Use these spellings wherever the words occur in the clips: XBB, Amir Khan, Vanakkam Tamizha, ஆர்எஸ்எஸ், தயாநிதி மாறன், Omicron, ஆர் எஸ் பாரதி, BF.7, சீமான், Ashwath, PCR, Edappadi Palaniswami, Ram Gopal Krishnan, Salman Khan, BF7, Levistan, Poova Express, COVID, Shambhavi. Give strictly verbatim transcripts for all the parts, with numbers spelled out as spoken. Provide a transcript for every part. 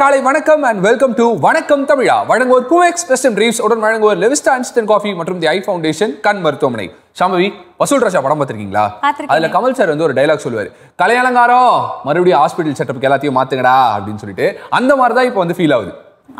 காலை வணக்கம் and welcome to Vanakkam Tamizha. வணங்குவோர் Poova Express and Reefs உடன் வணங்குவோர் லெவிஸ்டா இன்ஸ்டன்ட் காஃபி மற்றும் தி ஐ ஃபவுண்டேஷன் கண் மருத்துவமனை. ஷாமவி வசூல் ராஜா படம் பார்த்திருக்கீங்களா? அதுல கமல் சார் வந்து ஒரு டயலாக் சொல்வாரு. கலை அலங்காரம் மறுபடியும் ஹாஸ்பிடல் செட்டப் எல்லாத்தையும் மாத்துங்கடா அப்படினு சொல்லிட்டு அந்த மாதிரி தான் இப்போ வந்து ஃபீல் ஆகுது.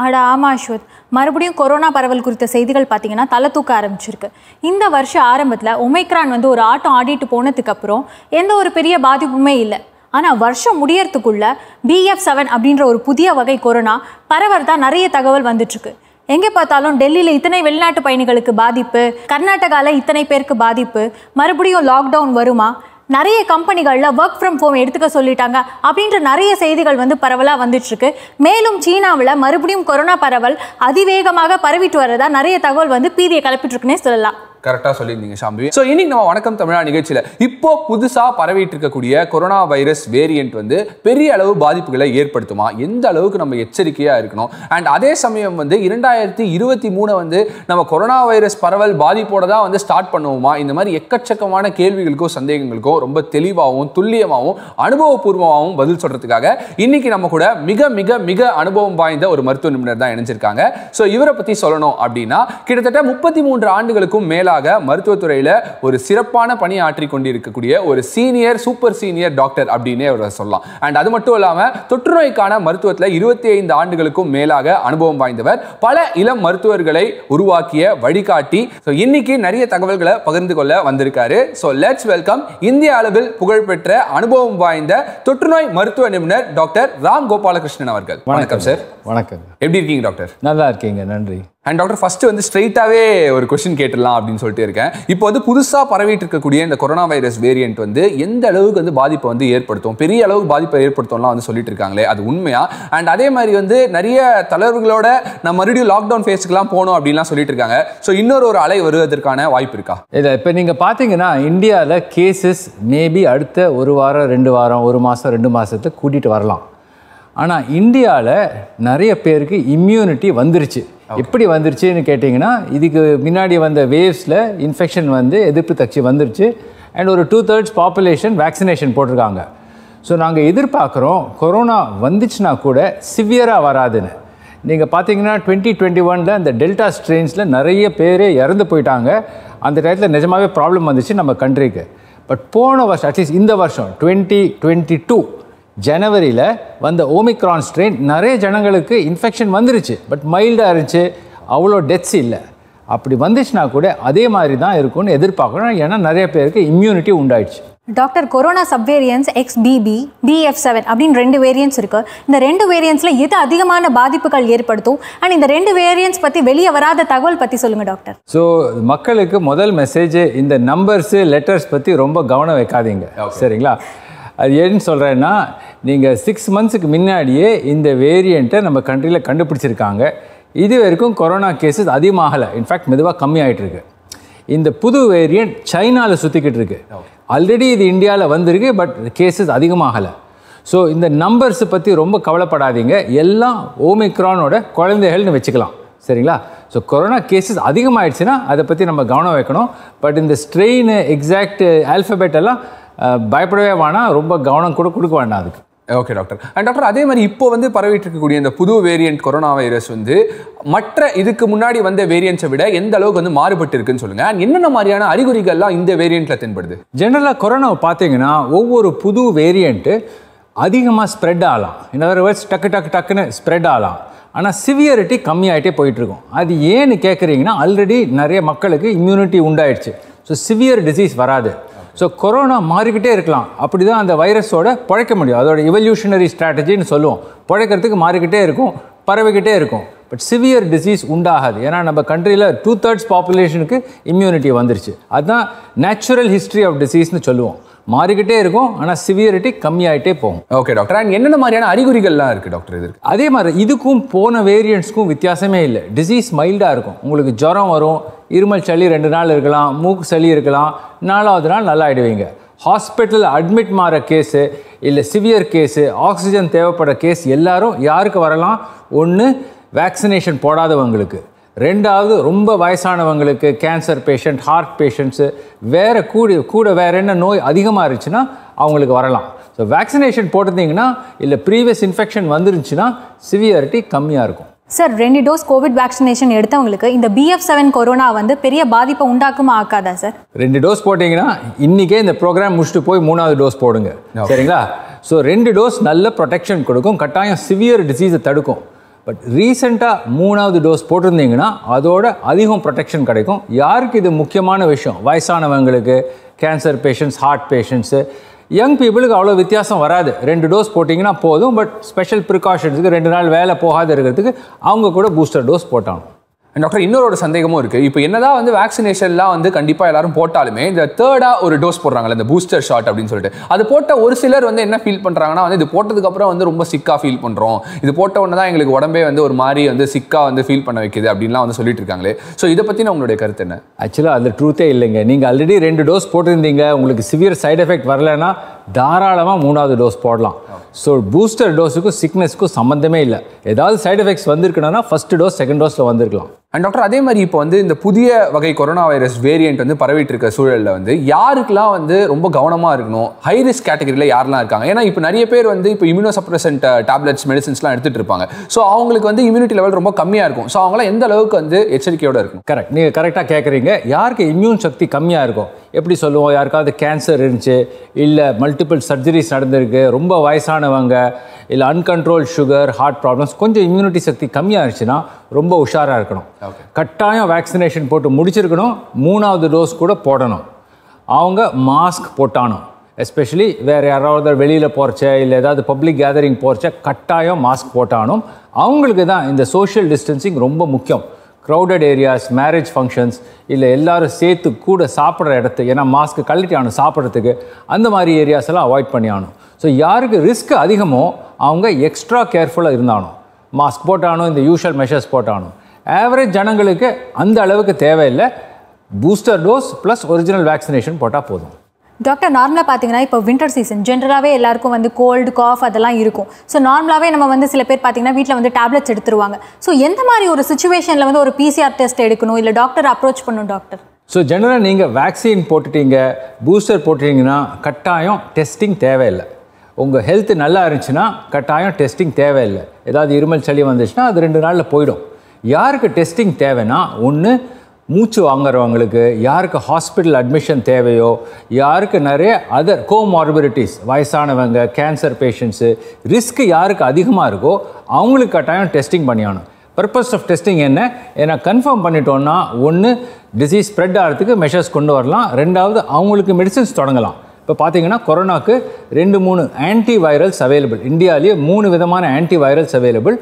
அட ஆமா அஸ்வத், மறுபடியும் கொரோனா பரவல் குறித்த செய்திகள் பார்த்தீங்கன்னா தலை தூக்க ஆரம்பிச்சிருக்கு. இந்த வருஷம் ஆரம்பத்தில் ஒமைக்ரான் வந்து ஒரு ஆட்டம் ஆடிட்டு போனதுக்கப்புறம் எந்த ஒரு பெரிய பாதிப்புமே இல்லை. ஆனால் வருஷம் முடியறதுக்குள்ள பி எஃப் செவன் அப்படின்ற ஒரு புதிய வகை கொரோனா பரவறதா நிறைய தகவல் வந்துட்டுருக்கு. எங்கே பார்த்தாலும் டெல்லியில் இத்தனை வெளிநாட்டு பயணிகளுக்கு பாதிப்பு, கர்நாடகாவில் இத்தனை பேருக்கு பாதிப்பு, மறுபடியும் லாக்டவுன் வருமா, நிறைய கம்பெனிகளில் ஒர்க் ஃப்ரம் ஹோம் எடுத்துக்க சொல்லிட்டாங்க அப்படின்ற நிறைய செய்திகள் வந்து பரவலாக வந்துட்டுருக்கு. மேலும் சீனாவில் மறுபடியும் கொரோனா பரவல் அதிவேகமாக பரவிட்டு வரதா நிறைய தகவல் வந்து பீதியை கிளப்பிட்டுருக்குன்னே சொல்லலாம். கரெக்டாக சொல்லியிருந்தீங்க சாம்பி. ஸோ இன்னைக்கு நம்ம வணக்கம் தமிழா நிகழ்ச்சியில் இப்போ புதுசாக பரவிட்டு இருக்கக்கூடிய கொரோனா வைரஸ் வேரியண்ட் வந்து பெரிய அளவு பாதிப்புகளை ஏற்படுத்துமா, எந்த அளவுக்கு நம்ம எச்சரிக்கையாக இருக்கணும், அண்ட் அதே சமயம் வந்து இரண்டாயிரத்தி இருபத்தி மூணு வந்து நம்ம கொரோனா வைரஸ் பரவல் பாதிப்போட தான் வந்து ஸ்டார்ட் பண்ணுவோமா, இந்த மாதிரி எக்கச்சக்கமான கேள்விகளுக்கோ சந்தேகங்களுக்கோ ரொம்ப தெளிவாகவும் துல்லியமாகவும் அனுபவபூர்வமாகவும் பதில் சொல்கிறதுக்காக இன்னைக்கு நம்ம கூட மிக மிக மிக அனுபவம் வாய்ந்த ஒரு மருத்துவ நிபுணர் தான் இணைஞ்சிருக்காங்க. ஸோ இவரை பற்றி சொல்லணும் அப்படின்னா கிட்டத்தட்ட முப்பத்தி மூன்று ஆண்டுகளுக்கும் மேலாக மருத்துவத்துறையில ஒரு சிறப்பான பணி ஆற்றி கொண்டிருக்கக்கூடிய ஒரு சீனியர் சூப்பர் சீனியர் டாக்டர் அப்படின்னே அவரை சொல்லலாம். அண்ட் அது மட்டும் இல்லாமல் தொற்றுநோய்க்கான மருத்துவத்தில் இருபத்தி ஐந்து ஆண்டுகளுக்கும் மேலாக அனுபவம் வாய்ந்தவர், பல இளம் மருத்துவர்களை உருவாக்கிய வழிகாட்டி. இன்னைக்கு நிறைய தகவல்களை பகிர்ந்து கொள்ள வந்திருக்காரு. ஸோ லெட்ஸ் வெல்கம் இந்திய அளவில் புகழ்பெற்ற அனுபவம் வாய்ந்த தொற்றுநோய் மருத்துவ நிபுணர் டாக்டர் ராம் கோபாலகிருஷ்ணன் அவர்கள். வணக்கம் சார். வணக்கம். எப்படி இருக்கீங்க டாக்டர்? நல்லா இருக்கீங்க, நன்றி. அண்ட் டாக்டர், ஃபஸ்ட்டு வந்து ஸ்ட்ரெயிட்டாகவே ஒரு கொஸ்டின் கேட்டுடலாம் அப்படின்னு சொல்லிட்டு இருக்கேன். இப்போ வந்து புதுசாக பரவிட்டு இருக்கக்கூடிய இந்த கொரோனா வைரஸ் வேரியண்ட் வந்து எந்த அளவுக்கு வந்து பாதிப்பை வந்து ஏற்படுத்தும், பெரிய அளவுக்கு பாதிப்பை ஏற்படுத்தும்லாம் வந்து சொல்லிட்டு இருக்காங்களே, அது உண்மையா? அண்ட் அதே மாதிரி வந்து நிறைய தளர்வுகளோட நம்ம மறுபடியும் லாக்டவுன் ஃபேஸுக்குலாம் போகணும் அப்படின்லாம் சொல்லிட்டு இருக்காங்க. ஸோ இன்னொரு ஒரு அலை வருவதற்கான வாய்ப்பு இருக்கா? இல்லை, இப்போ நீங்கள் பார்த்தீங்கன்னா இந்தியாவில் கேசஸ் மேபி அடுத்த ஒரு வாரம் ரெண்டு வாரம் ஒரு மாதம் ரெண்டு மாதத்தை கூட்டிகிட்டு வரலாம். ஆனால் இந்தியாவில் நிறைய பேருக்கு இம்யூனிட்டி வந்துருச்சு. எப்படி வந்துருச்சுன்னு கேட்டிங்கன்னா, இதுக்கு முன்னாடி வந்த வேவ்ஸில் இன்ஃபெக்ஷன் வந்து எதிர்ப்பு தச்சு வந்துருச்சு. அண்ட் ஒரு டூ தேர்ட்ஸ் பாப்புலேஷன் வேக்சினேஷன் போட்டிருக்காங்க. ஸோ நாங்கள் எதிர்பார்க்குறோம் கொரோனா வந்துச்சுன்னா கூட சிவியராக வராதுன்னு. நீங்கள் பார்த்தீங்கன்னா டுவெண்ட்டி டுவெண்ட்டி ஒனில் அந்த டெல்டா ஸ்ட்ரெயின்ஸில் நிறைய பேர் இறந்து போயிட்டாங்க. அந்த டயத்தில் நிஜமாகவே ப்ராப்ளம் வந்துச்சு நம்ம கண்ட்ரிக்கு. பட் போன வருஷம் அட்லீஸ்ட் இந்த வருஷம் டுவெண்ட்டி டுவெண்ட்டி டூ ஜனவரியில் வந்த ஓமிக்ரான் ஸ்ட்ரெயின் நிறைய ஜனங்களுக்கு இன்ஃபெக்ஷன் வந்துருச்சு. பட் மைல்டாக இருந்துச்சு, அவ்வளோ டெத்ஸ் இல்லை. அப்படி வந்துச்சுன்னா கூட அதே மாதிரி தான் இருக்கும்னு எதிர்பார்க்கணும். ஏன்னா நிறைய பேருக்கு இம்யூனிட்டி உண்டாயிடுச்சு. Doctor, corona subvariants X B B, B F seven அப்படின்னு ரெண்டு வேரியன்ஸ் இருக்குது. இந்த ரெண்டு வேரியன்ஸில் எது அதிகமான பாதிப்புகள் ஏற்படுத்தும், அண்ட் இந்த ரெண்டு வேரியன்ஸ் பற்றி வெளியே வராத தகவல் பற்றி சொல்லுங்கள் டாக்டர். ஸோ மக்களுக்கு முதல் மெசேஜ், இந்த நம்பர்ஸு லெட்டர்ஸ் பற்றி ரொம்ப கவனம் வைக்காதீங்க, சரிங்களா? அது ஏன்னு சொல்கிறேன்னா, நீங்கள் சிக்ஸ் மந்த்ஸுக்கு முன்னாடியே இந்த வேரியண்ட்டை நம்ம கண்ட்ரியில் கண்டுபிடிச்சிருக்காங்க. இது வரைக்கும் கொரோனா கேஸஸ் அதிகமாகலை, இன்ஃபேக்ட் மெதுவாக கம்மியாகிட்ருக்கு. இந்த புது வேரியண்ட் சைனாவில் சுற்றிக்கிட்டு இருக்கு. ஆல்ரெடி இது இந்தியாவில் வந்திருக்கு, பட் கேஸஸ் அதிகமாகலை. ஸோ இந்த நம்பர்ஸை பற்றி ரொம்ப கவலைப்படாதீங்க. எல்லாம் ஓமிக்ரானோட குழந்தைகள்னு வச்சுக்கலாம், சரிங்களா? ஸோ கொரோனா கேஸஸ் அதிகமாகிடுச்சுன்னா அதை பற்றி நம்ம கவனம் வைக்கணும். பட் இந்த ஸ்ட்ரெயின் எக்ஸாக்ட் ஆல்ஃபபெட்டெல்லாம் பயப்படவே வேணாம், ரொம்ப கவனம் கூட கொடுக்க வேண்டாம் அதுக்கு. Okay doctor. அண்ட் டாக்டர், அதே மாதிரி இப்போ வந்து பரவிட்டு இருக்கக்கூடிய இந்த புது வேரியண்ட் கொரோனா வைரஸ் வந்து மற்ற இதுக்கு முன்னாடி வந்த வேரியண்ட்ஸை விட எந்த அளவுக்கு வந்து மாறுபட்டு இருக்குன்னு சொல்லுங்கள். அண்ட் என்னென்ன மாதிரியான அறிகுறிகள்லாம் இந்த வேரியண்ட்டில் தென்படுது? ஜென்ரலாக கொரோனாவை பார்த்தீங்கன்னா ஒவ்வொரு புது வேரியண்ட்டு அதிகமாக ஸ்ப்ரெட் ஆகலாம். இன் அதர் வேர்ட்ஸ், டக்கு டக்கு டக்குன்னு ஸ்ப்ரெட் ஆகலாம். ஆனால் சிவியரிட்டி கம்மியாகிட்டே போயிட்டுருக்கும். அது ஏன்னு கேட்குறீங்கன்னா, ஆல்ரெடி நிறைய மக்களுக்கு இம்யூனிட்டி உண்டாயிடுச்சு. ஸோ சிவியர் டிசீஸ் வராது. ஸோ கொரோனா மாறிக்கிட்டே இருக்கலாம், அப்படி தான் அந்த வைரஸோட பிழைக்க முடியும். அதோட எவல்யூஷனரி ஸ்ட்ராட்டஜின்னு சொல்லுவோம். பிழைக்கிறதுக்கு மாறிக்கிட்டே இருக்கும், பரவிக்கிட்டே இருக்கும். பட் சிவியர் டிசீஸ் உண்டாகாது. ஏன்னா நம்ம கண்ட்ரியில் டூ தேர்ட்ஸ் பாப்புலேஷனுக்கு இம்யூனிட்டி வந்துருச்சு. அதுதான் நேச்சுரல் ஹிஸ்ட்ரி ஆஃப் டிசீஸ்னு சொல்லுவோம். மாறிக்கிட்டே இருக்கும், ஆனால் சிவியரிட்டி கம்மியாகிட்டே போகும். Okay doctor. அண்ட் என்னென்ன மாதிரியான அறிகுறிகள்லாம் இருக்குது டாக்டர் இதுக்கு? அதே மாதிரி இதுக்கும் போன வேரியண்ட்ஸ்க்கும் வித்தியாசமே இல்லை. டிசீஸ் மைல்டாக இருக்கும். உங்களுக்கு ஜுரம் வரும், இருமல் சளி ரெண்டு நாள் இருக்கலாம், மூக்கு சளி இருக்கலாம், நாலாவது நாள் நல்லா ஆகிடுவீங்க. ஹாஸ்பிட்டலில் அட்மிட் மாற கேஸு இல்லை சிவியர் கேஸு, ஆக்சிஜன் தேவைப்படுற கேஸ் எல்லாரும் யாருக்கு வரலாம்? ஒன்று, வேக்சினேஷன் போடாதவங்களுக்கு. ரெண்டாவது, ரொம்ப வயசானவங்களுக்கு, கேன்சர் பேஷண்ட், ஹார்ட் பேஷண்ட்ஸு, வேறு கூட கூட வேறு என்ன நோய் அதிகமாக இருந்துச்சுன்னா அவங்களுக்கு வரலாம். So, vaccination potendinga illa previous infection vandirunchina severity kammiya irukum. Sir, two dose COVID vaccination eduthavangalukku inda B F seven corona vandu periya baadhipa undakuma aakada sir. two dose pottingna innike inda program mudichu poi three dose podunga. Seringla. So two dose nalla protection kodukum kattayam severe disease tadukum. But recent ah three dose potundinga adoda adhigam protection kadaikum. Yarku idu mukkiyamaana vishayam vayasaanavangalukku, cancer patients, heart patients, young people ku avlo vyathasam varadu rendu dose potingna podum, but special precautions ku rendu naal vela pogada irukradhukku avanga kuda booster dose potanum. And doctor innor oru sandegamum irukku, ipo ennada vandu vaccination la vandu kandipa ellarum pottalume the third ah oru dose podranga the booster shot appdin solite adu potta oru silar vandu enna feel pandranga na vandu idu pottadukku apra vandu romba sick ah feel pandrom idu potta onna da engalukku odambe vandu oru mari vandu sick ah vandu feel panna vekkidhu appdinla vandu solittirukangale. So idha pathina ungalde karuthu enna? Actually adu truth eh illenga, neenga already two dose potirundinga, ungalku severe side effect varala na தாராளமா மூணாவது dose போடலாம். So booster டோஸ்க்கு சிக்னஸ்க்கு சம்பந்தமே இல்ல. ஏதாவது side effects வந்திருக்குனா first dose second டோஸ்ல வந்திருக்கலாம். And doctor அதே மாதிரி இப்போ வந்து இந்த புதிய வகை கொரோனா வைரஸ் வேரியன்ட் வந்து பரவிட்டு இருக்க சூழல்ல வந்து யாருக்குலாம் வந்து ரொம்ப கவனமா இருக்கணும், ஹை ரிஸ்க் கேட்டகரியில யாரெல்லாம் இருக்காங்க? ஏன்னா இப்போ நிறைய பேர் வந்து இப்போ இம்யூனோ சப்ரசன்ட் டேப்லெட்ஸ் மெடிசின்ஸ்லாம் எடுத்துட்டு இருப்பாங்க. சோ அவங்களுக்கு வந்து இம்யூனிட்டி லெவல் ரொம்ப கம்மியா இருக்கும். சோ அவங்கள எந்த அளவுக்கு வந்து எச்சரிக்கையோட இருக்கணும்? கரெக்ட், நீங்க கரெக்ட்டா கேக்குறீங்க. யாருக்கு இம்யூன் சக்தி கம்மியா இருக்கும் எப்படி சொல்லுவோம்? யாருக்காவது கேன்சர் இருந்துச்சு, இல்ல மல்டிபிள் சர்ஜரிஸ் நடந்திருக்கு, ரொம்ப வயசானவங்க, இல்ல அன்கண்ட்ரோல் சுகர், ஹார்ட் ப்ராப்ளம்ஸ், கொஞ்சம் இம்யூனிட்டி சக்தி கம்மியா இருந்துச்சுன்னா ரொம்ப உஷாரா இருக்கணும். கட்டாயம் வேக்சினேஷன் போட்டு முடிச்சிருக்கணும், மூணாவது டோஸ் கூட போடணும், அவங்க மாஸ்க் போட்டானோ, எஸ்பெஷலி வேறு யாராவது வெளியில் போகிறச்சே இல்லை ஏதாவது பப்ளிக் கேதரிங் போகிறச்ச கட்டாயம் மாஸ்க் போட்டானோ. அவங்களுக்கு தான் இந்த சோஷியல் டிஸ்டன்சிங் ரொம்ப முக்கியம். க்ரௌடட் ஏரியாஸ், மேரேஜ் ஃபங்க்ஷன்ஸ், இல்லை எல்லோரும் சேர்த்து கூட சாப்பிட்ற இடத்து, ஏன்னா மாஸ்க்கு கழட்டி ஆகணும் சாப்பிட்றதுக்கு, அந்த மாதிரி ஏரியாஸ் எல்லாம் அவாய்ட் பண்ணி ஆகணும். ஸோ யாருக்கு ரிஸ்க் அதிகமோ அவங்க எக்ஸ்ட்ரா கேர்ஃபுல்லாக இருந்தாலும், மாஸ்க் போட்டானோ, இந்த யூஷுவல் மெஷர்ஸ் போட்டானோ. ஆவரேஜ் ஜனங்களுக்கு அந்த அளவுக்கு தேவையில்லை, booster dose plus original vaccination போட்டால் போதும். டாக்டர் நார்மலாக பார்த்தீங்கன்னா இப்போ வின்டர் சீசன் ஜென்ரலாகவே எல்லாருக்கும் வந்து கோல்டு காஃப் அதெல்லாம் இருக்கும். ஸோ நார்மலாகவே நம்ம வந்து சில பேர் பார்த்தீங்கன்னா வீட்டில் வந்து டேப்லெட்ஸ் எடுத்துருவாங்க. ஸோ எந்த மாதிரி ஒரு சுச்சுவேஷனில் வந்து ஒரு P C R டெஸ்ட் எடுக்கணும், இல்லை டாக்டர் அப்ரோச் பண்ணணும் டாக்டர்? ஸோ ஜென்ரலாக நீங்கள் வேக்சின் போட்டுட்டீங்க, பூஸ்டர் போட்டுட்டீங்கன்னா கட்டாயம் டெஸ்டிங் தேவையில்லை. உங்கள் ஹெல்த் நல்லா இருந்துச்சுன்னா கட்டாயம் டெஸ்டிங் தேவையில்லை. ஏதாவது இருமல் சளி வந்துச்சுன்னா அது ரெண்டு நாளில் போயிடும். யாருக்கு டெஸ்டிங் தேவைன்னா ஒன்று மூச்சு வாங்குறவங்களுக்கு, யாருக்கு ஹாஸ்பிட்டல் அட்மிஷன் தேவையோ, யாருக்கு நிறைய அதர் கோமார்பிடிட்டிஸ், வயசானவங்க, கேன்சர் பேஷண்ட்ஸு, ரிஸ்க் யாருக்கு அதிகமாக இருக்கோ அவங்களுக்கு கட்டாயம் டெஸ்டிங் பண்ணியாகணும். பர்பஸ் ஆஃப் டெஸ்டிங் என்ன? ஏன்னா கன்ஃபார்ம் பண்ணிட்டோன்னா ஒன்று டிசீஸ் ஸ்ப்ரெட் ஆகிறதுக்கு மெஷர்ஸ் கொண்டு வரலாம், ரெண்டாவது அவங்களுக்கு மெடிசின்ஸ் தொடங்கலாம். இப்போ பார்த்தீங்கன்னா கொரோனாவுக்கு ரெண்டு மூணு ஆன்டிவைரல்ஸ் அவைலபிள், இந்தியாவிலேயே மூணு விதமான ஆன்டிவைரல்ஸ் அவைலபிள்.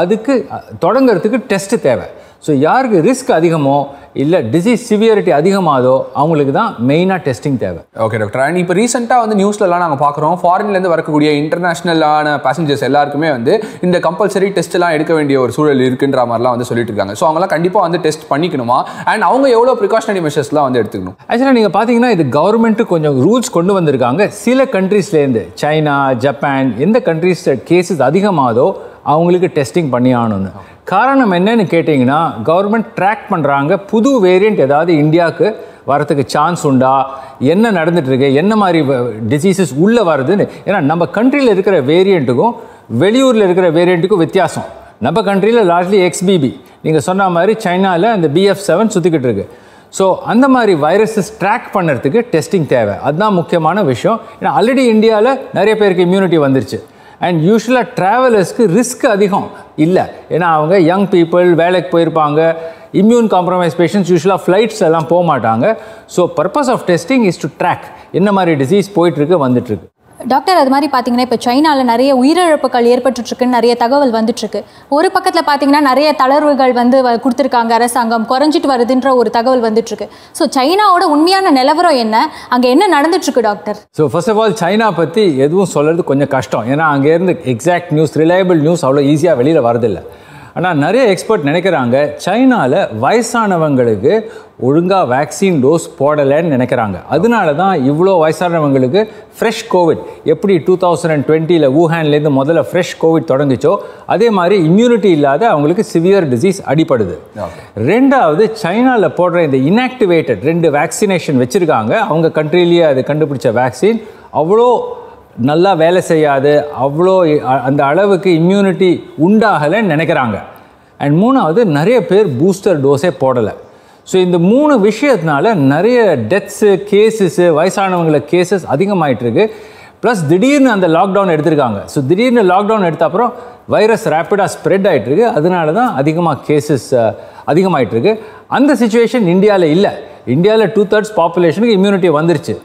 அதுக்கு தொடங்கிறதுக்கு டெஸ்ட்டு தேவை. ஸோ யாருக்கு ரிஸ்க் அதிகமோ இல்லை டிசீஸ் சிவியரிட்டி அதிகமாகதோ அவங்களுக்கு தான் மெயினாக டெஸ்டிங் தேவை. ஓகே டாக்டர், அண்ட் இப்போ ரீசெண்டாக வந்து நியூஸ்லலாம் நாங்கள் பார்க்குறோம், ஃபாரின்லேருந்து வரக்கூடிய இன்டர்நேஷ்னலான பேசஞ்சர்ஸ் எல்லாருக்குமே வந்து இந்த கம்பல்சரி டெஸ்ட்லாம் எடுக்க வேண்டிய ஒரு சூழல் இருக்குன்ற மாதிரிலாம் வந்து சொல்லிட்டு இருக்காங்க. ஸோ அவங்களாம் கண்டிப்பாக வந்து டெஸ்ட் பண்ணிக்கணுமா, அண்ட் அவங்க எவ்வளோ ப்ரிகாஷனரி மெஷர்ஸ்லாம் வந்து எடுத்துக்கணும்? ஆக்சுவலாக நீங்கள் பார்த்தீங்கன்னா இது கவர்மெண்ட்டு கொஞ்சம் ரூல்ஸ் கொண்டு வந்திருக்காங்க. சில கண்ட்ரீஸ்லேருந்து, சைனா, ஜப்பான், எந்த கண்ட்ரீஸ் கேஸஸ் அதிகமாகதோ அவங்களுக்கு டெஸ்டிங் பண்ணி ஆகணும்னு. காரணம் என்னன்னு கேட்டிங்கன்னா கவர்மெண்ட் ட்ராக் பண்ணுறாங்க, புது வேரியண்ட் ஏதாவது இந்தியாவுக்கு வரத்துக்கு சான்ஸ் உண்டா, என்ன நடந்துகிட்ருக்கு, என்ன மாதிரி டிசீசஸ் உள்ளே வருதுன்னு. ஏன்னா நம்ம கண்ட்ரியில் இருக்கிற வேரியண்ட்டுக்கும் வெளியூரில் இருக்கிற வேரியண்ட்டுக்கும் வித்தியாசம். நம்ம கண்ட்ரியில் லார்ஜ்லி X B B, நீங்கள் சொன்ன மாதிரி சைனாவில் அந்த B F seven சுற்றிக்கிட்டு இருக்கு. ஸோ அந்த மாதிரி வைரஸஸ் ட்ராக் பண்ணுறதுக்கு டெஸ்டிங் தேவை, அதுதான் முக்கியமான விஷயம். ஏன்னா ஆல்ரெடி இந்தியாவில் நிறைய பேருக்கு இம்யூனிட்டி வந்துருச்சு, அண்ட் யூஸ்வலாக ட்ராவலர்ஸ்க்கு ரிஸ்க் அதிகம் இல்லை. ஏன்னா அவங்க யங் பீப்புள், வேலைக்கு போயிருப்பாங்க, இம்யூன் காம்ப்ரமைஸ் பேஷண்ட்ஸ் யூஸ்வலாக ஃப்ளைட்ஸ் எல்லாம் போக மாட்டாங்க. So purpose of testing is to track என்ன மாதிரி டிசீஸ் போயிட்டுருக்கு, வந்துட்டுருக்கு. டாக்டர் அது மாதிரி பார்த்தீங்கன்னா இப்போ சைனாவில் நிறைய உயிரிழப்புகள் ஏற்பட்டுருக்குன்னு நிறைய தகவல் வந்துட்டுருக்கு. ஒரு பக்கத்தில் பார்த்தீங்கன்னா நிறைய தளர்வுகள் வந்து கொடுத்துருக்காங்க அரசாங்கம், குறைஞ்சிட்டு வருதுன்ற ஒரு தகவல் வந்துட்டுருக்கு. ஸோ சைனாவோட உண்மையான நிலவரம் என்ன, அங்கே என்ன நடந்துட்டுருக்கு doctor? So first of all China பற்றி எதுவும் சொல்கிறது கொஞ்சம் கஷ்டம். ஏன்னா அங்கேருந்து எக்ஸாக்ட் நியூஸ், ரிலையபிள் நியூஸ் அவ்வளோ ஈஸியாக வெளியில் வரதில்லை. ஆனால் நிறைய எக்ஸ்பர்ட் நினைக்கிறாங்க சைனாவில் வயசானவங்களுக்கு ஒழுங்காக வேக்சின் டோஸ் போடலைன்னு நினைக்கிறாங்க. அதனால தான் இவ்வளோ வயசானவங்களுக்கு ஃப்ரெஷ் கோவிட், எப்படி டூ தௌசண்ட் அண்ட் டுவெண்ட்டியில் வூஹான்லேருந்து முதல்ல ஃப்ரெஷ் கோவிட் தொடங்கிச்சோ அதே மாதிரி இம்யூனிட்டி இல்லாத அவங்களுக்கு சிவியர் டிசீஸ் அடிபடுது. ரெண்டாவது சைனாவில் போடுற இந்த இன்ஆக்டிவேட்டட் ரெண்டு வேக்சினேஷன் வச்சுருக்காங்க, அவங்க கண்ட்ரிலேயே அது கண்டுபிடிச்ச வேக்சின் அவ்வளோ நல்லா வேலை செய்யாது அவ்வளோ அந்த அளவுக்கு இம்யூனிட்டி உண்டாகலைன்னு நினைக்கிறாங்க. அண்ட் மூணாவது நிறைய பேர் பூஸ்டர் டோஸே போடலை. ஸோ இந்த மூணு விஷயத்தினால நிறைய டெத்ஸு கேஸஸ்ஸு வயசானவங்கள கேசஸ் அதிகமாகிட்டுருக்கு. ப்ளஸ் திடீர்னு அந்த லாக்டவுன் எடுத்திருக்காங்க. ஸோ திடீர்னு லாக்டவுன் எடுத்த அப்புறம் வைரஸ் ரேப்பிடாக ஸ்ப்ரெட் ஆகிட்டுருக்கு. அதனால தான் அதிகமாக கேசஸ் அதிகமாகிட்டுருக்கு. அந்த சுச்சுவேஷன் இந்தியாவில் இல்லை. இந்தியாவில் டூ தேர்ட்ஸ் பாப்புலேஷனுக்கு இம்யூனிட்டி வந்துருச்சு.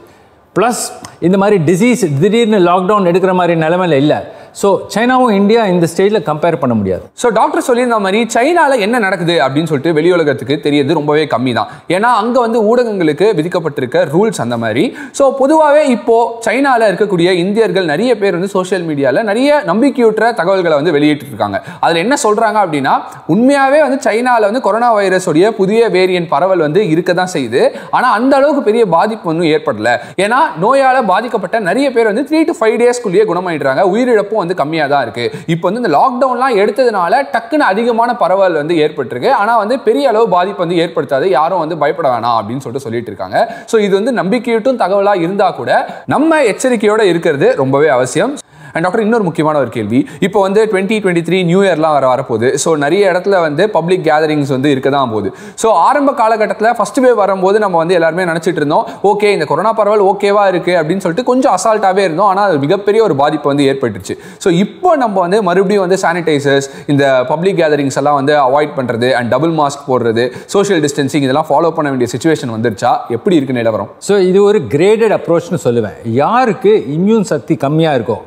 ப்ளஸ் இந்த மாதிரி டிசீஸ் திடீர்னு லாக்டவுன் எடுக்கிற மாதிரி நிலைமையில் இல்லை. ஸோ சைனாவும் இந்தியா இந்த ஸ்டேஜில் கம்பேர் பண்ண முடியாது. ஸோ டாக்டர் சொல்லியிருந்த மாதிரி சைனாவில் என்ன நடக்குது அப்படின்னு சொல்லிட்டு வெளி உலகத்துக்கு தெரியறது ரொம்பவே கம்மி தான். ஏன்னா அங்கே வந்து ஊடகங்களுக்கு விதிக்கப்பட்டிருக்க ரூல்ஸ் அந்த மாதிரி. ஸோ பொதுவாகவே இப்போது சைனாவில் இருக்கக்கூடிய இந்தியர்கள் நிறைய பேர் வந்து சோஷியல் மீடியாவில் நிறைய நம்பிக்கையூற்ற தகவல்களை வந்து வெளியிட்டிருக்காங்க. அதில் என்ன சொல்கிறாங்க அப்படின்னா, உண்மையாகவே வந்து சைனாவில் வந்து கொரோனா வைரஸோடைய புதிய வேரியன்ட் பரவல் வந்து இருக்க தான் செய்யுது. ஆனால் அந்த அளவுக்கு பெரிய பாதிப்பு ஒன்றும் ஏற்படலை. ஏன்னா நோயால் பாதிக்கப்பட்ட நிறைய பேர் வந்து த்ரீ டு ஃபைவ் டேஸ்க்குள்ளேயே குணமாயிடுறாங்க. உயிரிழப்பும் வந்து கம்மியாக தான் இருக்குது. இப்போ வந்து இந்த லாக்டவுன்லாம் எடுத்ததுனால டக்குன்னு அதிகமான பரவல் வந்து ஏற்பட்டிருக்கு. ஆனால் வந்து பெரிய அளவு பாதிப்பு வந்து ஏற்படுத்தாது, யாரும் வந்து பயப்பட வேணாம் அப்படின்னு சொல்லிட்டு சொல்லிட்டு இருக்காங்க. ஸோ இது வந்து நம்பிக்கையூட்டும் தகவலாக இருந்தால் கூட நம்ம எச்சரிக்கையோடு இருக்கிறது ரொம்பவே அவசியம். அண்ட் டாக்டர் இன்னொரு முக்கியமான ஒரு கேள்வி, இப்போ வந்து டுவெண்ட்டி டுவெண்ட்டி த்ரீ நியூ இயர்லாம் வர வரப்போகுது. ஸோ நிறைய இடத்துல வந்து பப்ளிக் கேதரிங்ஸ் வந்து இருக்க தான் போகுது. ஸோ ஆரம்ப காலகட்டத்தில் ஃபஸ்ட்டு வேவ் வரும்போது நம்ம வந்து எல்லாருமே நினச்சிட்டு இருந்தோம், ஓகே இந்த கொரோனா பரவல் ஓகேவா இருக்குது அப்படின்னு சொல்லிட்டு கொஞ்சம் அசால்ட்டாகவே இருந்தோம். ஆனால் அது மிகப்பெரிய ஒரு பாதிப்பு வந்து ஏற்பட்டுச்சு. ஸோ இப்போ நம்ம வந்து மறுபடியும் வந்து சானிடைசர்ஸ், இந்த பப்ளிக் கேதரிங்ஸ் எல்லாம் வந்து அவாய்ட் பண்ணுறது அண்ட் டபுள் மாஸ்க் போடுறது, சோஷியல் டிஸ்டன்சிங் இதெல்லாம் ஃபாலோ பண்ண வேண்டிய சுச்சுவேஷன் வந்துருச்சா? எப்படி இருக்குன்னு நிலவரம்? ஸோ இது ஒரு கிரேடட் அப்ரோச்னு சொல்லுவேன். யாருக்கு இம்யூன் சக்தி கம்மியாக இருக்கோ,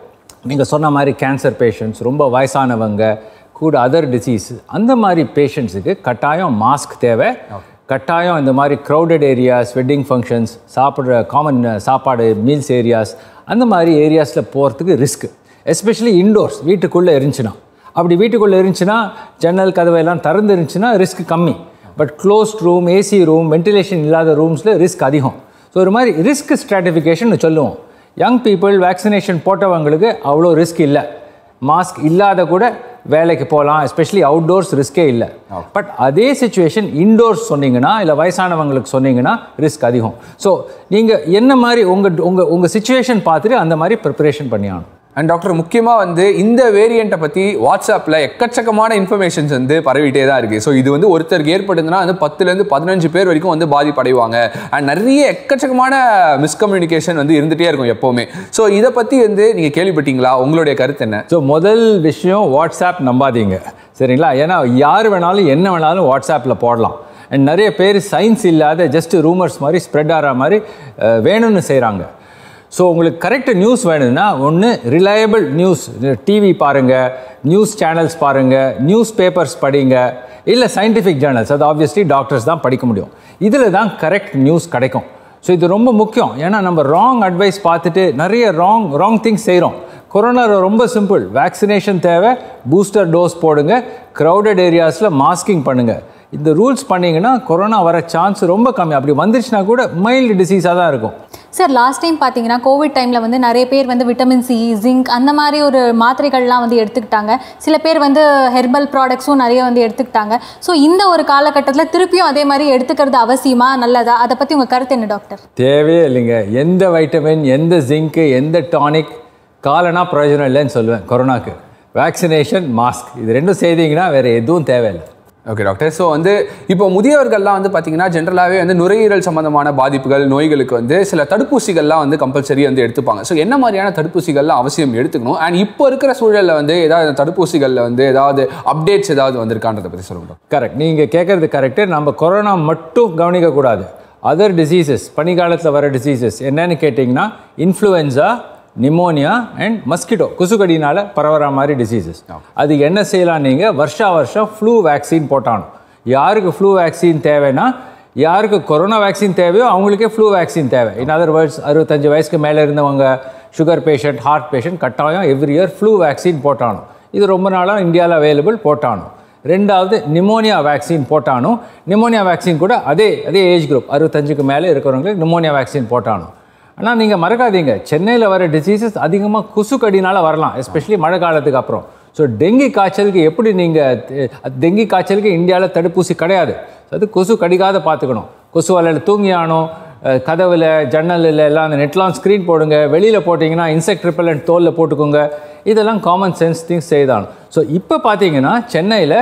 நீங்கள் சொன்ன மாதிரி கேன்சர் பேஷண்ட்ஸ், ரொம்ப வயசானவங்க, கூட அதர் டிசீஸ், அந்த மாதிரி பேஷண்ட்ஸுக்கு கட்டாயம் மாஸ்க் தேவை. கட்டாயம் இந்த மாதிரி க்ரௌடட் ஏரியாஸ், வெட்டிங் ஃபங்க்ஷன்ஸ், சாப்பிட்ற காமன் சாப்பாடு மீல்ஸ் ஏரியாஸ், அந்த மாதிரி ஏரியாஸில் போகிறதுக்கு ரிஸ்க்கு. எஸ்பெஷலி இன்டோர்ஸ், வீட்டுக்குள்ளே இருந்துச்சுன்னா. அப்படி வீட்டுக்குள்ளே இருந்துச்சுன்னா ஜன்னல் கதவையெல்லாம் திறந்து இருந்துச்சுன்னா ரிஸ்க் கம்மி. But closed room, AC room, ventilation இல்லாத ரூம்ஸில் ரிஸ்க் அதிகம். ஸோ ஒரு மாதிரி ரிஸ்க் ஸ்ட்ராட்டிஃபிகேஷன் சொல்லுவோம். யங் பீப்புள், வேக்சினேஷன் போட்டவங்களுக்கு அவ்வளோ ரிஸ்க் இல்லை. மாஸ்க் இல்லாத கூட வேலைக்கு போகலாம். எஸ்பெஷலி அவுட்டோர்ஸ் ரிஸ்கே இல்லை. பட் அதே சுச்சுவேஷன் இன்டோர்ஸ் சொன்னீங்கன்னா, இல்லை வயசானவங்களுக்கு சொன்னீங்கன்னா ரிஸ்க் அதிகம். ஸோ நீங்கள் என்ன மாதிரி உங்கள் உங்கள் உங்கள் சுச்சுவேஷன் பார்த்துட்டு அந்த மாதிரி ப்ரிப்பரேஷன் பண்ணி ஆகணும். அண்ட் டாக்டர் முக்கியமாக வந்து இந்த வேரியண்ட்டை பற்றி வாட்ஸ்அப்பில் எக்கச்சக்கமான இன்ஃபர்மேஷன்ஸ் வந்து பரவிட்டே தான் இருக்குது. ஸோ இது வந்து ஒருத்தருக்கு ஏற்படுதுன்னா வந்து பத்துலேருந்து பதினஞ்சு பேர் வரைக்கும் வந்து பாதிப்படைவாங்க. அண்ட் நிறைய எக்கச்சக்கமான மிஸ்கம்யூனிகேஷன் வந்து இருந்துகிட்டே இருக்கும் எப்போவுமே. ஸோ இதை பற்றி வந்து நீங்கள் கேள்விப்பட்டீங்களா? உங்களுடைய கருத்து என்ன? ஸோ முதல் விஷயம், வாட்ஸ்அப் நம்பாதீங்க, சரிங்களா? ஏன்னா யார் வேணாலும் என்ன வேணாலும் வாட்ஸ்அப்பில் போடலாம். அண்ட் நிறைய பேர் சயின்ஸ் இல்லாத ஜஸ்ட்டு ரூமர்ஸ் மாதிரி ஸ்ப்ரெட் ஆகிற மாதிரி வேணும்னு செய்கிறாங்க. ஸோ உங்களுக்கு கரெக்ட் நியூஸ் வேணும்னா ஒன்று ரிலையபிள் நியூஸ், டிவி பாருங்கள், நியூஸ் சேனல்ஸ் பாருங்கள், நியூஸ் பேப்பர்ஸ் படிங்க, இல்லை சயின்டிஃபிக் ஜேர்னல்ஸ். அது ஆப்வியஸ்லி டாக்டர்ஸ் தான் படிக்க முடியும். இதில் தான் கரெக்ட் நியூஸ் கிடைக்கும். ஸோ இது ரொம்ப முக்கியம். ஏன்னா நம்ம ராங் அட்வைஸ் பார்த்துட்டு நிறைய ராங் ராங் திங்ஸ் செய்கிறோம். கொரோனா ரொம்ப சிம்பிள், வேக்சினேஷன் தேவை, பூஸ்டர் டோஸ் போடுங்க, க்ரௌடட் ஏரியாஸில் மாஸ்கிங் பண்ணுங்கள். இந்த ரூல்ஸ் பண்ணிங்கன்னா கொரோனா வர சான்ஸ் ரொம்ப கம்மி. அப்படி வந்துருச்சுன்னா கூட மைல்டு டிசீஸாக தான் இருக்கும். சார், லாஸ்ட் டைம் பார்த்தீங்கன்னா கோவிட் டைமில் வந்து நிறைய பேர் வந்து விட்டமின் சி, ஜிங்க் அந்த மாதிரி ஒரு மாத்திரைகள்லாம் வந்து எடுத்துக்கிட்டாங்க. சில பேர் வந்து ஹெர்பல் ப்ராடக்ட்ஸும் நிறைய வந்து எடுத்துக்கிட்டாங்க. ஸோ இந்த ஒரு காலகட்டத்தில் திருப்பியும் அதே மாதிரி எடுத்துக்கிறது அவசியமா, நல்லதா? அதை பற்றி உங்கள் கருத்து என்ன டாக்டர்? தேவையே இல்லைங்க. எந்த வைட்டமின், எந்த ஜிங்க்கு, எந்த டானிக் காலனா பிரயோஜனம் இல்லைன்னு சொல்லுவேன். கொரோனாக்கு வேக்சினேஷன், மாஸ்க், இது ரெண்டும் செய்தீங்கன்னா வேறு எதுவும் தேவையில்லை. Okay doctor. ஸோ வந்து இப்போ முதியவர்கள்லாம் வந்து பார்த்தீங்கன்னா ஜென்ரலாகவே வந்து நுரையீரல் சம்மந்தமான பாதிப்புகள், நோய்களுக்கு வந்து சில தடுப்பூசிகள்லாம் வந்து கம்பல்சரி வந்து எடுத்துப்பாங்க. ஸோ என்ன மாதிரியான தடுப்பூசிகள்லாம் அவசியம் எடுத்துக்கணும்? அண்ட் இப்போ இருக்கிற சூழலில் வந்து ஏதாவது தடுப்பூசிகளில் வந்து ஏதாவது அப்டேட்ஸ் ஏதாவது வந்திருக்கான்றதை பற்றி சொல்லுங்கள். கரெக்ட், நீங்கள் கேட்குறது கரெக்டு. நம்ம கொரோனா மட்டும் கவனிக்கக்கூடாது. அதர் டிசீசஸ், பனிக்காலத்தில் வர டிசீசஸ் என்னென்னு கேட்டிங்கன்னா இன்ஃப்ளூயன்ஸா, நிமோனியா அண்ட் மஸ்கிட்டோ, கொசுக்கடினால் பரவுற மாதிரி டிசீசஸ். அது என்ன செய்யலாம்? நீங்கள் வருஷா வருஷம் ஃப்ளூ வேக்சின் போட்டாலும், யாருக்கு ஃப்ளூ வேக்சின் தேவைன்னா, யாருக்கு கொரோனா வேக்சின் தேவையோ அவங்களுக்கே ஃப்ளூ வேக்சின் தேவை. இன் அதர் வேர்ட்ஸ், அறுபத்தஞ்சு வயசுக்கு மேலே இருந்தவங்க, சுகர் பேஷண்ட், ஹார்ட் பேஷண்ட் கட்டாயம் எவ்ரி இயர் ஃப்ளூ வேக்சின் போட்டாலும். இது ரொம்ப நாளாக இந்தியாவில் அவைலபிள் போட்டாலும். ரெண்டாவது நிமோனியா வேக்சின் போட்டாலும். நிமோனியா வேக்சின் கூட அதே அதே ஏஜ் குரூப், அறுபத்தஞ்சுக்கு மேலே இருக்கிறவங்களுக்கு நிமோனியா வேக்சின் போட்டாலும். ஆனால் நீங்கள் மறக்காதீங்க, சென்னையில் வர டிசீசஸ் அதிகமாக கொசுக்கடினால் வரலாம், எஸ்பெஷலி மழை காலத்துக்கு அப்புறம். ஸோ டெங்கி காய்ச்சலுக்கு எப்படி நீங்கள், டெங்கி காய்ச்சலுக்கு இந்தியாவில் தடுப்பூசி கிடையாது, அது கொசு கடிக்காத பார்த்துக்கணும். கொசு வலையில் தூங்கி ஆகணும், கதவுல ஜன்னல்ல எல்லாம் அந்த நெட்லான் ஸ்கிரீன் போடுங்க. வெளியில போட்டிங்கனா இன்செக்ட் ரிபெல்லன்ட் தோல்ல போட்டுக்கோங்க. இதெல்லாம் காமன் சென்ஸ் திங்ஸ் செய்யலாம். சோ இப்போ பாத்தீங்கன்னா சென்னையில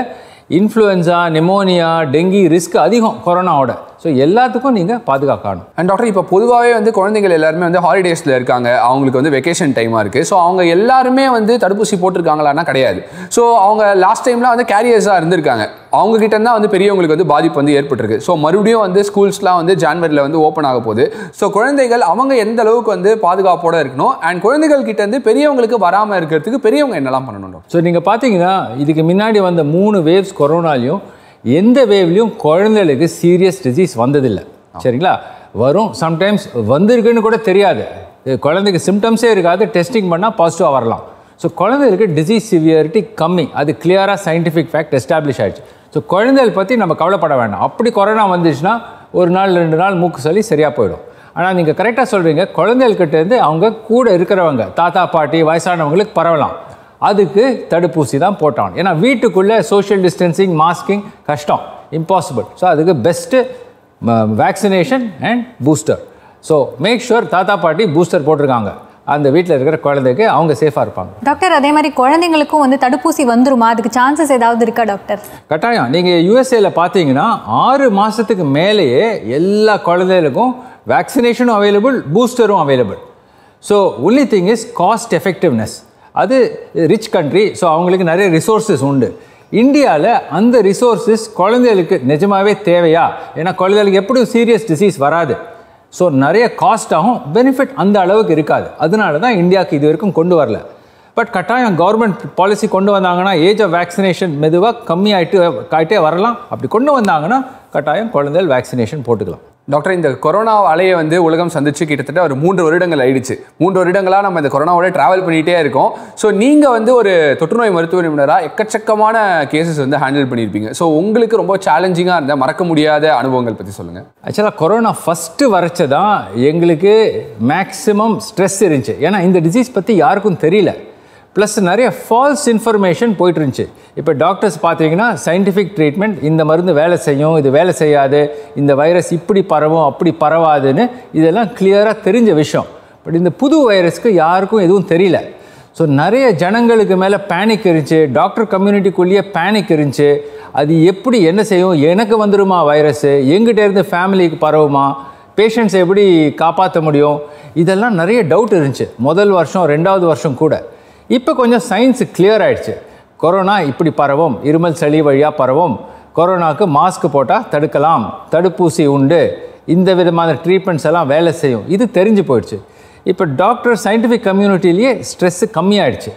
இன்ஃப்ளூயன்ஸா, நிமோனியா, டெங்கி ரிஸ்க் அதிகம் கொரோனாவோட. ஸோ எல்லாத்துக்கும் நீங்கள் பாதுகாக்கணும். அண்ட் டாக்டர், இப்போ பொதுவாகவே வந்து குழந்தைகள் எல்லாருமே வந்து ஹாலிடேஸில் இருக்காங்க, அவங்களுக்கு வந்து வெக்கேஷன் டைமாக இருக்குது. ஸோ அவங்க எல்லாருமே வந்து தடுப்பூசி போட்டிருக்காங்களான்னா கிடையாது. ஸோ அவங்க லாஸ்ட் டைம்லாம் வந்து கேரியர்ஸாக இருந்திருக்காங்க, அவங்ககிட்ட தான் வந்து பெரியவங்களுக்கு வந்து பாதிப்பு வந்து ஏற்பட்டிருக்கு. ஸோ மறுபடியும் வந்து ஸ்கூல்ஸ்லாம் வந்து ஜான்வரியில் வந்து ஓப்பன் ஆக போகுது. ஸோ குழந்தைகள் அவங்க எந்த அளவுக்கு வந்து பாதுகாப்போடு இருக்கணும், அண்ட் குழந்தைகள் கிட்ட இருந்து பெரியவங்களுக்கு வராமல் இருக்கிறதுக்கு பெரியவங்க என்னெல்லாம் பண்ணணும்? ஸோ நீங்கள் பார்த்தீங்கன்னா இதுக்கு முன்னாடி வந்த மூணு வேவ்ஸ் கொரோனாலையும் எந்த வேவ்லையும் குழந்தைகளுக்கு சீரியஸ் டிசீஸ் வந்ததில்லை. சரிங்களா, வரும் சம்டைம்ஸ் வந்திருக்குன்னு கூட தெரியாது, குழந்தைக்கு சிம்டம்ஸே இருக்காது, டெஸ்டிங் பண்ணால் பாசிட்டிவாக வரலாம். ஸோ குழந்தைகளுக்கு டிசீஸ் சிவியரிட்டி கம்மி, அது கிளியராக சயின்டிஃபிக் ஃபேக்ட் எஸ்டாப்ளிஷ் ஆகிடுச்சு. ஸோ குழந்தைகள் பற்றி நம்ம கவலைப்பட வேண்டாம். அப்படி கொரோனா வந்துச்சுன்னா ஒரு நாள் ரெண்டு நாள் மூக்கு சளி சரியாக போயிடும். ஆனால் நீங்கள் கரெக்டாக சொல்கிறீங்க, குழந்தைகள்கிட்டேருந்து அவங்க கூட இருக்கிறவங்க, தாத்தா பாட்டி வயசானவங்களுக்கு பரவலாம். அதுக்கு தடுப்பூசி தான் போட்டான். ஏன்னா வீட்டுக்குள்ளே சோஷியல் டிஸ்டன்சிங், மாஸ்கிங் கஷ்டம், இம்பாசிபிள். ஸோ அதுக்கு best vaccination and booster. So make sure தாத்தா பாட்டி பூஸ்டர் போட்டிருக்காங்க, அந்த வீட்டில் இருக்கிற குழந்தைக்கு அவங்க சேஃபாக இருப்பாங்க. டாக்டர், அதே மாதிரி குழந்தைங்களுக்கும் வந்து தடுப்பூசி வந்துருமா? அதுக்கு சான்சஸ் ஏதாவது இருக்கா டாக்டர்? கட்டாயம். நீங்கள் யூஎஸ்ஏல பார்த்தீங்கன்னா ஆறு மாதத்துக்கு மேலேயே எல்லா குழந்தைகளுக்கும் வேக்சினேஷனும் அவைலபிள், பூஸ்டரும் available. So only thing is cost effectiveness. அது ரிச் கண்ட்ரி, ஸோ அவங்களுக்கு நிறைய ரிசோர்ஸஸ் உண்டு. இந்தியாவில் அந்த ரிசோர்ஸஸ் குழந்தைகளுக்கு நிஜமாகவே தேவையா? ஏன்னா குழந்தைகளுக்கு எப்படியும் சீரியஸ் டிசீஸ் வராது. ஸோ நிறைய காஸ்ட் ஆகும், பெனிஃபிட் அந்த அளவுக்கு இருக்காது. அதனால தான் இந்தியாவுக்கு இது வரைக்கும் கொண்டு வரல. பட் கட்டாயம் கவர்மெண்ட் பாலிசி கொண்டு வந்தாங்கன்னா ஏஜ் ஆஃப் வேக்சினேஷன் மெதுவாக கம்மி ஆகிட்டு ஆகிட்டே வரலாம். அப்படி கொண்டு வந்தாங்கன்னா கட்டாயம் குழந்தைகள் வேக்சினேஷன் போட்டுக்கலாம். டாக்டர், இந்த கொரோனா அலையை வந்து உலகம் சந்திச்சு கிட்டத்தட்ட ஒரு மூன்று வருடங்கள் ஆயிடுச்சு. மூன்று வருடங்களாக நம்ம இந்த கொரோனாவோட ட்ராவல் பண்ணிகிட்டே இருக்கோம். ஸோ நீங்கள் வந்து ஒரு தொற்றுநோய் மருத்துவ நிபுணராக எக்கச்சக்கமான கேசஸ் வந்து ஹேண்டில் பண்ணியிருப்பீங்க. ஸோ உங்களுக்கு ரொம்ப சேலஞ்சிங்காக இருந்த மறக்க முடியாத அனுபவங்கள் பற்றி சொல்லுங்கள். ஆக்சுவலாக கொரோனா ஃபஸ்ட்டு வரைச்சதான் எங்களுக்கு மேக்ஸிமம் ஸ்ட்ரெஸ் இருந்துச்சு. ஏன்னா இந்த டிசீஸ் பற்றி யாருக்கும் தெரியல, ப்ளஸ் நிறைய ஃபால்ஸ் இன்ஃபர்மேஷன் போயிட்டு இருந்துச்சு. இப்போ டாக்டர்ஸ் பார்த்தீங்கன்னா சயின்டிஃபிக் ட்ரீட்மெண்ட், இந்த மருந்து வேலை செய்யும், இது வேலை செய்யாது, இந்த வைரஸ் இப்படி பரவும் அப்படி பரவாதுன்னு இதெல்லாம் கிளியராக தெரிஞ்ச விஷயம். பட் இந்த புது வைரஸ்க்கு யாருக்கும் எதுவும் தெரியல. ஸோ நிறைய ஜனங்களுக்கு மேலே பேனிக் இருந்துச்சு, டாக்டர் கம்யூனிட்டிக்குள்ளேயே பேனிக் இருந்துச்சு. அது எப்படி என்ன செய்யும், எனக்கு வந்துடுமா வைரஸ்ஸு, எங்கிட்ட இருந்து ஃபேமிலிக்கு பரவுமா, பேஷண்ட்ஸ் எப்படி காப்பாற்ற முடியும், இதெல்லாம் நிறைய டவுட் இருந்துச்சு முதல் வருஷம் ரெண்டாவது வருஷம் கூட. இப்போ கொஞ்சம் சயின்ஸ் கிளியர் ஆகிடுச்சு. கொரோனா இப்படி பரவும், இருமல் சளி வழியாக பரவும், கொரோனாவுக்கு மாஸ்க் போட்டால் தடுக்கலாம், தடுப்பூசி உண்டு, இந்த விதமான ட்ரீட்மெண்ட்ஸ் எல்லாம் வேலை செய்யும், இது தெரிஞ்சு போயிடுச்சு. இப்போ டாக்டர் சயின்டிஃபிக் கம்யூனிட்டிலேயே ஸ்ட்ரெஸ்ஸு கம்மியாகிடுச்சு.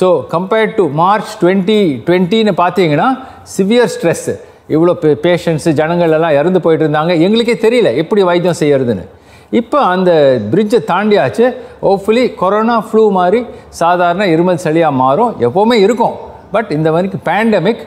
So compared to March twenty டுவெண்ட்டின்னு பார்த்தீங்கன்னா சிவியர் ஸ்ட்ரெஸ்ஸு, இவ்வளோ பே பேஷண்ட்ஸு ஜனங்கள் எல்லாம் இறந்து போயிட்டு இருந்தாங்க, எங்களுக்கே தெரியல எப்படி வைத்தியம் செய்யறதுன்னு. இப்போ அந்த பிரிட்ஜை தாண்டியாச்சு. ஹோப்ஃபுல்லி கொரோனா ஃப்ளூ மாதிரி சாதாரண இருமல் சளியாக மாறும், எப்போவுமே இருக்கும். பட் இந்த மாதிரி பேண்டமிக்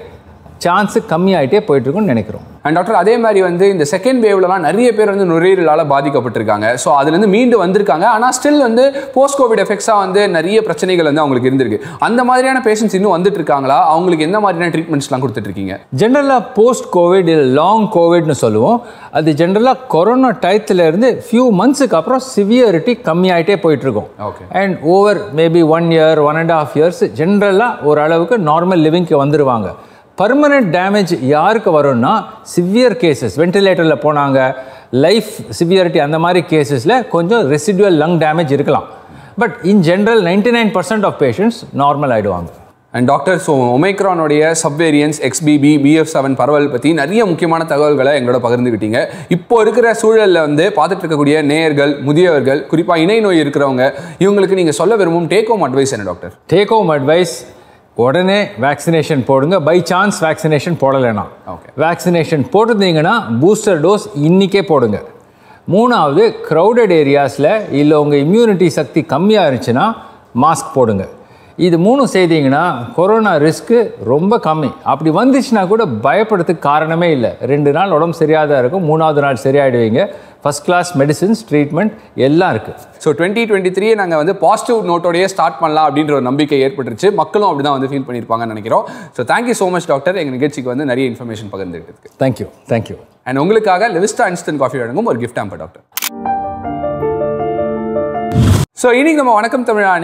சான்ஸு கம்மியாகிட்டே போயிட்டுருக்குன்னு நினைக்கிறோம். அண்ட் டாக்டர், அதே மாதிரி வந்து இந்த செகண்ட் வேவ்லலாம் நிறைய பேர் வந்து நுரையீரலால் பாதிக்கப்பட்டிருக்காங்க. ஸோ அதுலேருந்து மீண்டு வந்திருக்காங்க, ஆனால் ஸ்டில் வந்து போஸ்ட் கோவிட் எஃபெக்ட்ஸாக வந்து நிறைய பிரச்சனைகள் வந்து அவங்களுக்கு இருந்திருக்கு. அந்த மாதிரியான பேஷண்ட்ஸ் இன்னும் வந்துட்டு இருக்காங்களா? அவங்களுக்கு என்ன மாதிரியான ட்ரீட்மெண்ட்ஸ்லாம் கொடுத்துட்ருக்கீங்க? ஜென்ரலாக போஸ்ட் கோவிட், லாங் கோவிட்னு சொல்லுவோம். அது ஜென்ரலாக கொரோனா டயத்தில் இருந்து ஃபியூ மந்த்ஸுக்கு அப்புறம் சிவியரிட்டி கம்மியாகிட்டே போயிட்டுருக்கோம். Okay. And over maybe one year, one and half years ஜென்ரலாக ஓரளவுக்கு நார்மல் லிவிங்க்கு வந்துடுவாங்க. பர்மனெண்ட் டேமேஜ் யாருக்கு வரும்னா சிவியர் கேசஸ், வென்டிலேட்டரில் போனாங்க, லைஃப் சிவியரிட்டி, அந்த மாதிரி கேசஸில் கொஞ்சம் ரெசிடுவல் லங் டேமேஜ் இருக்கலாம். But in general ninety nine percent of patients normal ஆகிடுவாங்க. அண்ட் டாக்டர், ஸோ ஒமைக்ரானுடைய subvariants XBB, B F seven பரவல் பற்றி நிறைய முக்கியமான தகவல்களை எங்களோட பகிர்ந்துக்கிட்டீங்க. இப்போ இருக்கிற சூழலில் வந்து பார்த்துட்டு இருக்கக்கூடிய நேயர்கள், முதியவர்கள், குறிப்பாக இணை நோய் இருக்கிறவங்க, இவங்களுக்கு நீங்கள் சொல்ல விரும்பும் டேக் ஹோம் அட்வைஸ் என்ன டாக்டர்? டேக் ஹோம் அட்வைஸ், உடனே வேக்சினேஷன் போடுங்க. பை சான்ஸ் வேக்சினேஷன் போடலைன்னா ஓகே, வேக்சினேஷன் போட்டிருந்தீங்கன்னா பூஸ்டர் டோஸ் இன்றைக்கே போடுங்க. மூணாவது, க்ரௌடட் ஏரியாஸில் இல்லை உங்கள் இம்யூனிட்டி சக்தி கம்மியாக இருந்துச்சுன்னா மாஸ்க் போடுங்க. இது மூணும் செய்தீங்கன்னா கொரோனா ரிஸ்க்கு ரொம்ப கம்மி. அப்படி வந்துச்சுன்னா கூட பயப்படுறதுக்கு காரணமே இல்லை. ரெண்டு நாள் உடம்பு சரியாக தான் இருக்கும், மூணாவது நாள் சரியாயிடுவீங்க. ஃபஸ்ட் கிளாஸ் மெடிசின்ஸ், ட்ரீட்மெண்ட் எல்லாம் இருக்குது. ஸோ டுவெண்ட்டி டுவெண்ட்டி த்ரீ நாங்கள் வந்து பாசிட்டிவ் நோட்டோடையே ஸ்டார்ட் பண்ணலாம் அப்படின்ற ஒரு நம்பிக்கை ஏற்பட்டுருச்சு. மக்களும் அப்படி தான் வந்து ஃபீல் பண்ணியிருப்பாங்கன்னு நினைக்கிறோம். So thank you so much doctor, எங்கள் நிகழ்ச்சிக்கு வந்து நிறைய இன்ஃபர்மேஷன் பகிர்ந்துருக்கு. Thank you thank you. அண்ட் உங்களுக்காக லிவிஸ்டா இன்ஸ்டன்ட் காஃபி வழங்கும் ஒரு gift Amber doctor. So, today we are going to talk about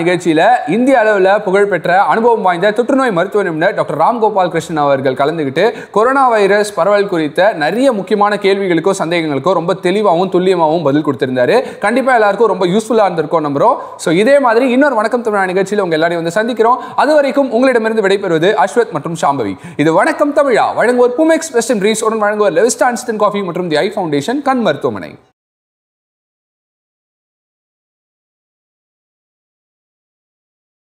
India level Pugalpetra, Anubhavam Vaindha, Thotrunoy Maruthuva Nibunar, Doctor Ram Gopal Krishnan avargal kalandukittu, Coronavirus Paraval Kuritha, Nariya Mukkiyamaana Kelvigalukku, Sandehangalukku, Romba Thelivavum, Thulliyamavum Badil Koduthiruntharu, Kandipa ellarkum Romba useful ah irundhukom nambrom. So, idhe maadhiri innoru Vanakkam Tamizha nigazhchiyila unga ellarayum vandhu sandhikkirom. Adhu varaikkum ungalidamirunthu vidaiperiruvathu Ashwath matrum Shambhavi. Idhu Vanakkam Tamizha, vazhanguvoor Poova Express and Breeze, udan vazhanguvoor Levistan Instant Coffee matrum The Eye Foundation, Kan Maruthuvamanai.